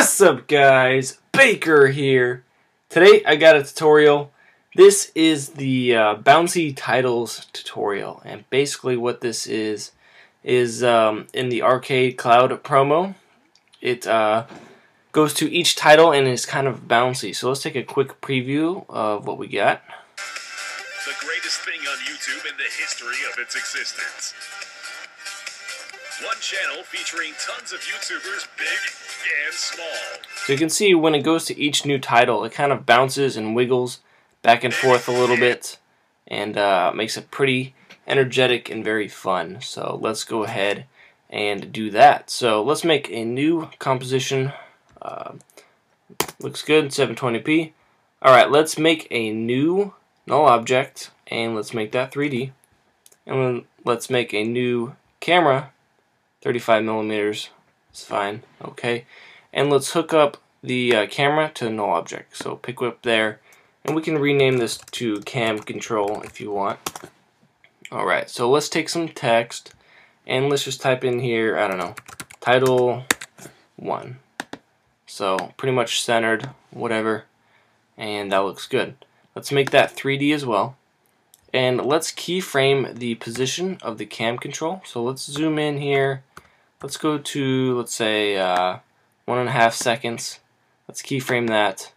What's up, guys? Baker here. Today I got a tutorial. This is the bouncy titles tutorial, and basically what this is in the Arcade Cloud promo. It goes to each title and is kind of bouncy. So let's take a quick preview of what we got. The greatest thing on YouTube in the history of its existence. One channel featuring tons of YouTubers, big and small. So you can see when it goes to each new title, it kind of bounces and wiggles back and forth a little bit, and makes it pretty energetic and very fun. So let's go ahead and do that. So let's make a new composition. Looks good, 720p. Alright, let's make a new null object, and let's make that 3D. And then let's make a new camera. 35mm is fine, okay. And let's hook up the camera to the null object. So pick up there, and we can rename this to cam control if you want. Alright, so let's take some text, and let's just type in here, I don't know, title 1. So pretty much centered, whatever, and that looks good. Let's make that 3D as well. And let's keyframe the position of the cam control. So let's zoom in here. Let's go to, let's say, 1.5 seconds. Let's keyframe that.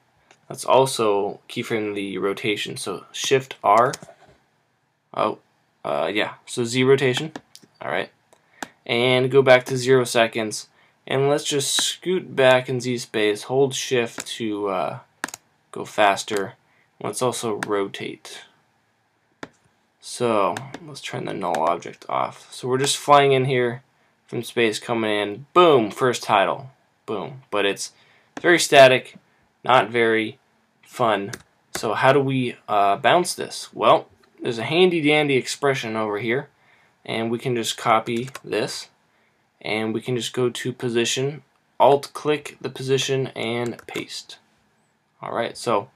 Let's also keyframe the rotation. So Shift R. So Z rotation. All right. And go back to 0 seconds. And let's just scoot back in Z space. Hold Shift to go faster. Let's also rotate. So let's turn the null object off. So we're just flying in here from space, coming in, boom, first title, boom. But it's very static, not very fun. So how do we bounce this? Well, there's a handy dandy expression over here, and we can just copy this, and we can just go to position, alt click the position, and paste. Alright, so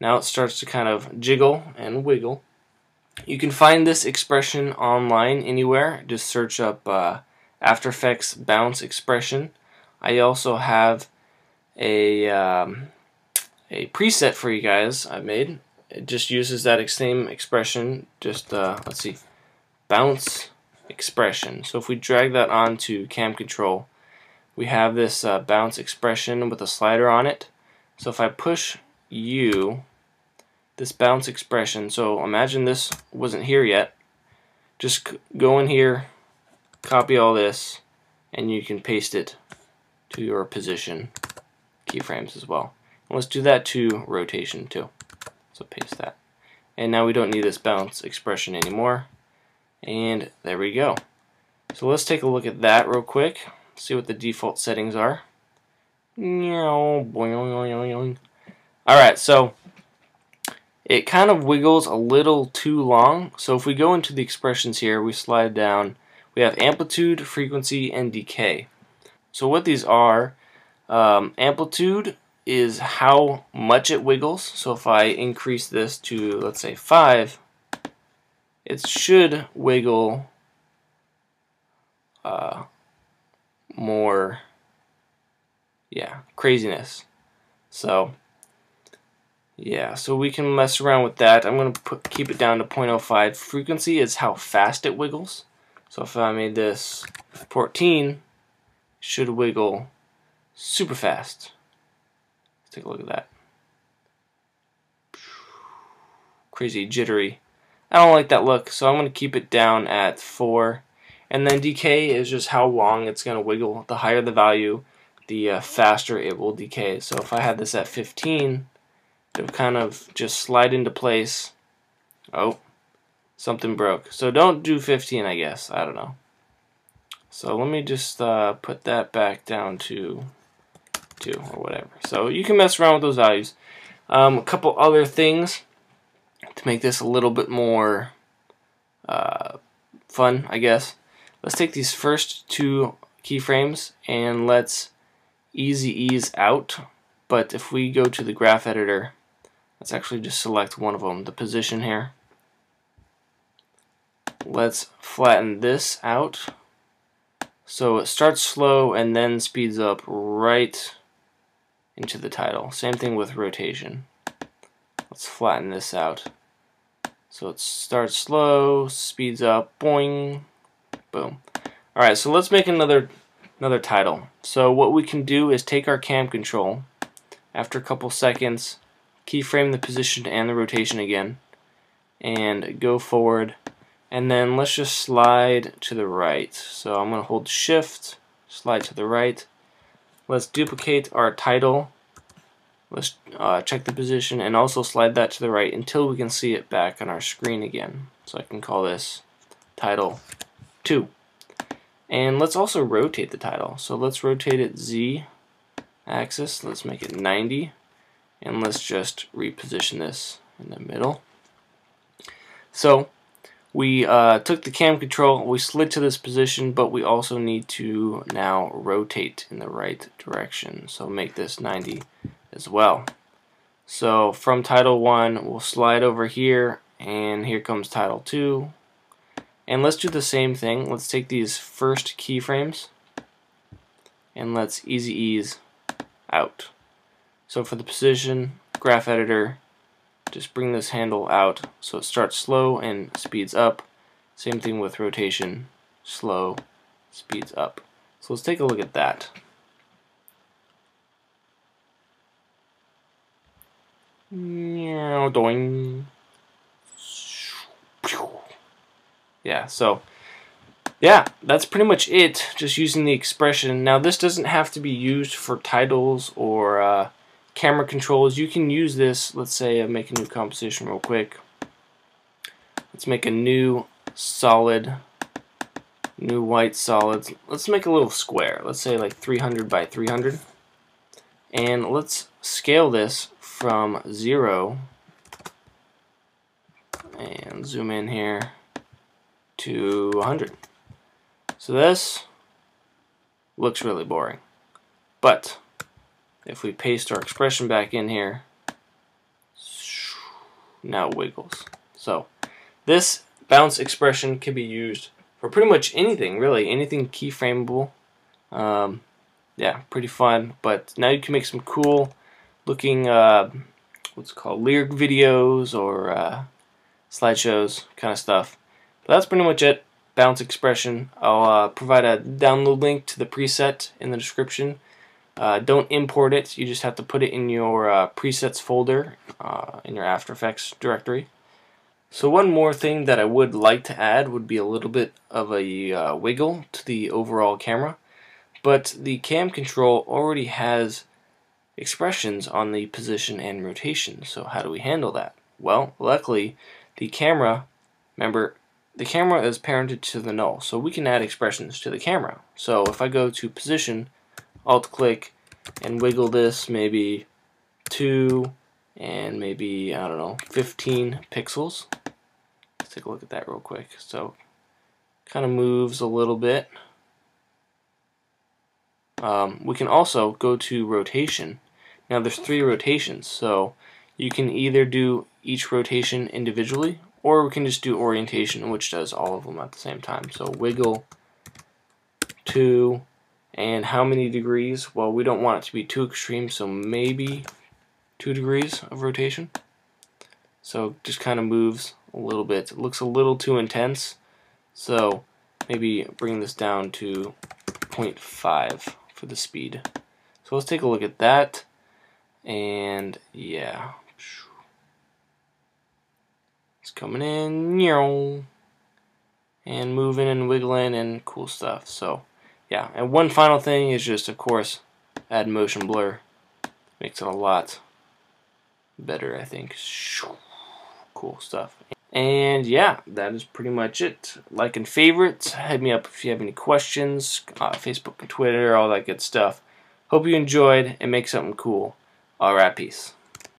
now it starts to kind of jiggle and wiggle. You can find this expression online anywhere. Just search up After Effects bounce expression. I also have a preset for you guys I made. It just uses that same expression. Just let's see, bounce expression. So if we drag that onto cam control, we have this bounce expression with a slider on it. So if I push U, this bounce expression, so imagine this wasn't here yet, just go in here, copy all this, and you can paste it to your position keyframes as well. And let's do that to rotation too, so paste that, and now we don't need this bounce expression anymore, and there we go. So let's take a look at that real quick, see what the default settings are. Alright, so it kind of wiggles a little too long. So if we go into the expressions here, we slide down, we have amplitude, frequency, and decay. So what these are, amplitude is how much it wiggles. So if I increase this to, let's say, 5, it should wiggle more, yeah, craziness. So yeah, so we can mess around with that. I'm going to keep it down to 0.05. Frequency is how fast it wiggles. So if I made this 14, it should wiggle super fast. Let's take a look at that. Crazy, jittery. I don't like that look, so I'm going to keep it down at 4. And then decay is just how long it's going to wiggle. The higher the value, the faster it will decay. So if I had this at 15... it'll kind of just slide into place. Oh, something broke. So don't do 15, I guess. I don't know. So let me just put that back down to 2 or whatever. So you can mess around with those values. A couple other things to make this a little bit more fun, I guess. Let's take these first 2 keyframes and let's easy ease out. But if we go to the graph editor, let's actually just select one of them, the position here. Let's flatten this out. So it starts slow and then speeds up right into the title. Same thing with rotation. Let's flatten this out. So it starts slow, speeds up, boing, boom. Alright, so let's make another title. So what we can do is take our cam control, after a couple seconds, keyframe the position and the rotation again, and go forward, and then let's just slide to the right. So I'm going to hold shift, slide to the right. Let's duplicate our title. Let's check the position and also slide that to the right until we can see it back on our screen again. So I can call this title 2. And let's also rotate the title. So let's rotate it Z axis. Let's make it 90. And let's just reposition this in the middle. So we took the cam control, we slid to this position, but we also need to now rotate in the right direction. So make this 90 as well. So from title 1, we'll slide over here, and here comes title 2. And let's do the same thing. Let's take these first keyframes, and let's easy ease out. So for the position, graph editor, just bring this handle out so it starts slow and speeds up. Same thing with rotation, slow, speeds up. So let's take a look at that. Yeah, so yeah, that's pretty much it, just using the expression. Now this doesn't have to be used for titles or camera controls. You can use this. Let's say I make a new composition real quick. Let's make a new solid, new white solid. Let's make a little square. Let's say like 300 by 300. And let's scale this from 0 and zoom in here to 100. So this looks really boring. But if we paste our expression back in here, now it wiggles. So this bounce expression can be used for pretty much anything, really, anything keyframeable. Yeah, pretty fun. But now you can make some cool looking, what's it called, lyric videos or slideshows kind of stuff. But that's pretty much it, bounce expression. I'll provide a download link to the preset in the description. Don't import it, you just have to put it in your presets folder in your After Effects directory. So one more thing that I would like to add would be a little bit of a wiggle to the overall camera, but the cam control already has expressions on the position and rotation, so how do we handle that? Well, luckily the camera, remember, the camera is parented to the null, so we can add expressions to the camera. So if I go to position, Alt click and wiggle this maybe 2 and maybe, I don't know, 15 pixels. Let's take a look at that real quick. So kind of moves a little bit. We can also go to rotation. Now there's 3 rotations, so you can either do each rotation individually or we can just do orientation, which does all of them at the same time. So wiggle 2. And how many degrees? Well, we don't want it to be too extreme, so maybe 2 degrees of rotation. So just kind of moves a little bit. It looks a little too intense, so maybe bring this down to 0.5 for the speed. So let's take a look at that. And yeah, it's coming in and moving and wiggling and cool stuff. So yeah, and one final thing is just, of course, add motion blur. Makes it a lot better, I think. Cool stuff. And yeah, that is pretty much it. Like and favorite. Hit me up if you have any questions. Facebook and Twitter, all that good stuff. Hope you enjoyed and make something cool. All right, peace.